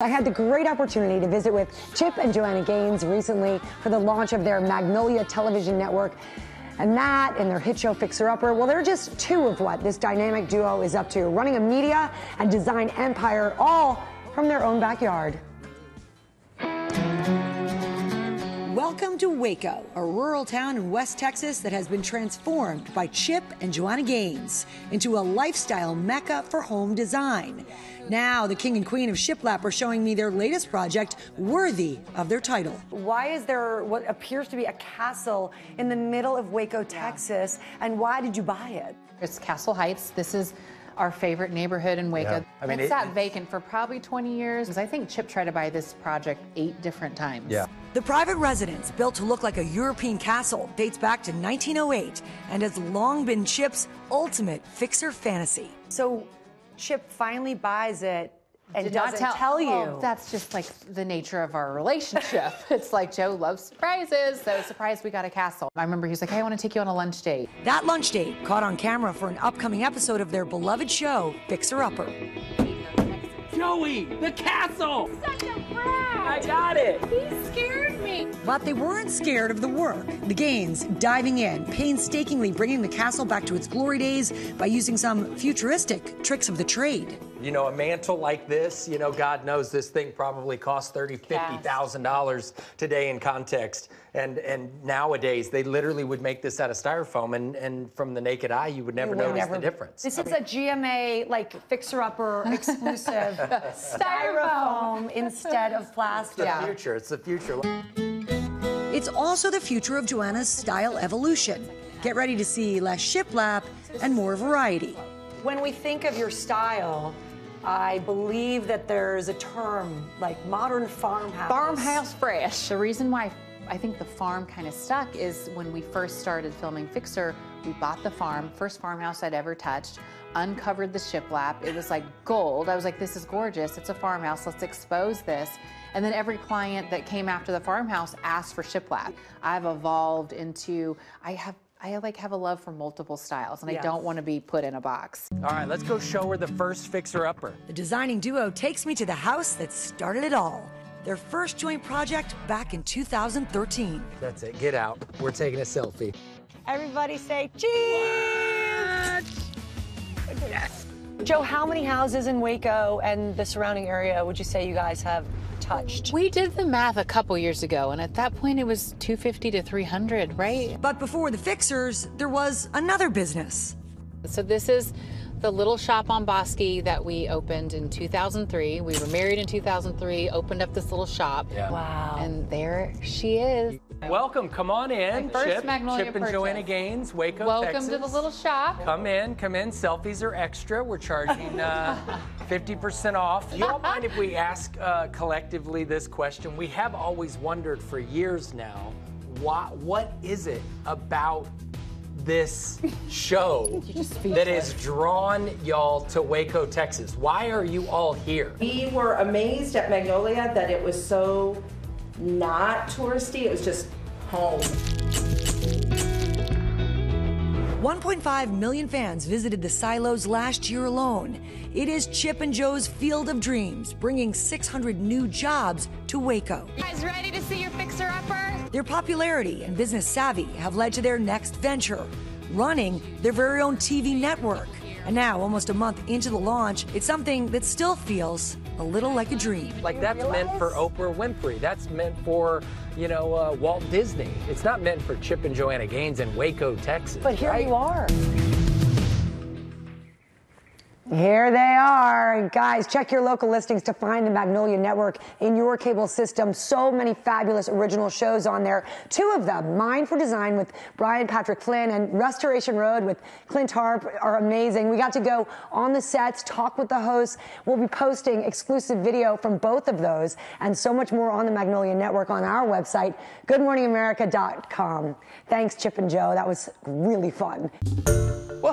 I had the great opportunity to visit with Chip and Joanna Gaines recently for the launch of their Magnolia television network. And that and their hit show Fixer Upper, well, they're just two of what this dynamic duo is up to, running a media and design empire all from their own backyard. Welcome to Waco, a rural town in West Texas that has been transformed by Chip and Joanna Gaines into a lifestyle mecca for home design. Now the king and queen of Shiplap are showing me their latest project worthy of their title. Why is there what appears to be a castle in the middle of Waco, Texas, and why did you buy it? It's Castle Heights. This is our favorite neighborhood in Waco. Yeah. I mean, it sat vacant for probably 20 years. I think Chip tried to buy this project 8 different times. Yeah. The private residence, built to look like a European castle, dates back to 1908 and has long been Chip's ultimate fixer fantasy. So Chip finally buys it and doesn't tell you. Oh, that's just like the nature of our relationship. It's like Joe loves surprises, so surprise, we got a castle. I remember he was like, hey, I want to take you on a lunch date. That lunch date caught on camera for an upcoming episode of their beloved show, Fixer Upper. Joey, the castle! Such a brat! I got it! He scared me! But they weren't scared of the work. The Gaines diving in, painstakingly bringing the castle back to its glory days by using some futuristic tricks of the trade. You know, a mantle like this, you know, God knows this thing probably costs $30,000, $50,000 today in context. And nowadays, they literally would make this out of styrofoam, and from the naked eye, you would never notice the difference. This is a GMA, like, fixer-upper exclusive styrofoam instead of plastic. It's the future. It's the future. It's also the future of Joanna's style evolution. Get ready to see less shiplap and more variety. When we think of your style, I believe that there's a term like modern farmhouse. Farmhouse fresh. The reason why I think the farm kind of stuck is when we first started filming Fixer, we bought the farm, first farmhouse I'd ever touched, uncovered the shiplap. It was like gold. I was like, this is gorgeous. It's a farmhouse. Let's expose this. And then every client that came after the farmhouse asked for shiplap. I've evolved into, I have a love for multiple styles, and I don't want to be put in a box. All right, let's go show her the first fixer-upper. The designing duo takes me to the house that started it all, their first joint project back in 2013. That's it, get out. We're taking a selfie. Everybody say, cheese! Yes! Joe, how many houses in Waco and the surrounding area would you say you guys have touched? We did the math a couple years ago, and at that point it was 250 to 300, right? But before the Fixers, there was another business. So this is the little shop on Bosque that we opened in 2003. We were married in 2003, opened up this little shop. Yeah. Wow. And there she is. Welcome, come on in. Chip and Joanna Gaines, Waco, Texas. Welcome to the little shop. Come in, selfies are extra. We're charging 50% off. You don't mind if we ask collectively this question? We have always wondered for years now, what is it about this show that has drawn y'all to Waco, Texas? Why are you all here? We were amazed at Magnolia that it was so not touristy, it was just home. 1.5 million fans visited the silos last year alone. It is Chip and Joe's field of dreams, bringing 600 new jobs to Waco. You guys ready to see your fixer-upper? Their popularity and business savvy have led to their next venture, running their very own TV network. And now, almost a month into the launch, it's something that still feels a little like a dream. Like, that's meant for Oprah Winfrey. That's meant for, you know, Walt Disney. It's not meant for Chip and Joanna Gaines in Waco, Texas. But here you are. Here they are. Guys, check your local listings to find the Magnolia Network in your cable system. So many fabulous original shows on there. Two of them, Mind for Design with Brian Patrick Flynn and Restoration Road with Clint Harp, are amazing. We got to go on the sets, talk with the hosts. We'll be posting exclusive video from both of those and so much more on the Magnolia Network on our website, goodmorningamerica.com. Thanks, Chip and Joe. That was really fun. Well,